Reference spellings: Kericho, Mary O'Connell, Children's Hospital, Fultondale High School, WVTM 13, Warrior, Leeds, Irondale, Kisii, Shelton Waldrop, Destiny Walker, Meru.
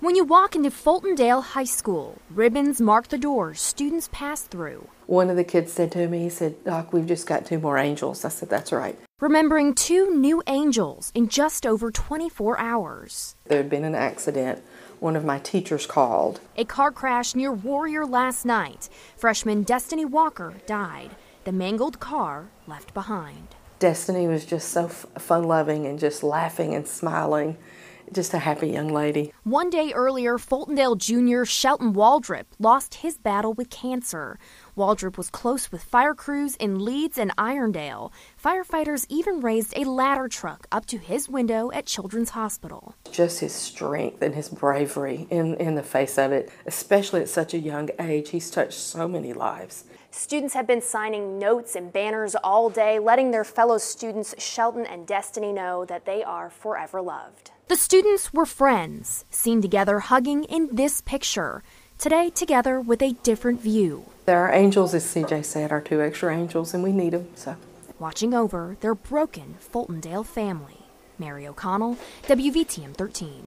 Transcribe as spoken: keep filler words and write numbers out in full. When you walk into Fultondale High School, ribbons mark the doors students pass through. One of the kids said to me, he said, Doc, we've just got two more angels. I said, that's right. Remembering two new angels in just over twenty-four hours. There had been an accident. One of my teachers called. A car crash near Warrior last night. Freshman Destiny Walker died. The mangled car left behind. Destiny was just so fun-loving and just laughing and smiling. Just a happy young lady. One day earlier, Fultondale Junior Shelton Waldrop lost his battle with cancer. Waldrop was close with fire crews in Leeds and Irondale. Firefighters even raised a ladder truck up to his window at Children's Hospital. Just his strength and his bravery in, in the face of it, especially at such a young age. He's touched so many lives. Students have been signing notes and banners all day, letting their fellow students Shelton and Destiny know that they are forever loved. The students were friends, seen together hugging in this picture, today together with a different view. Our angels, as C J said, are two extra angels, and we need them, so. Watching over their broken Fultondale family. Mary O'Connell, W V T M thirteen.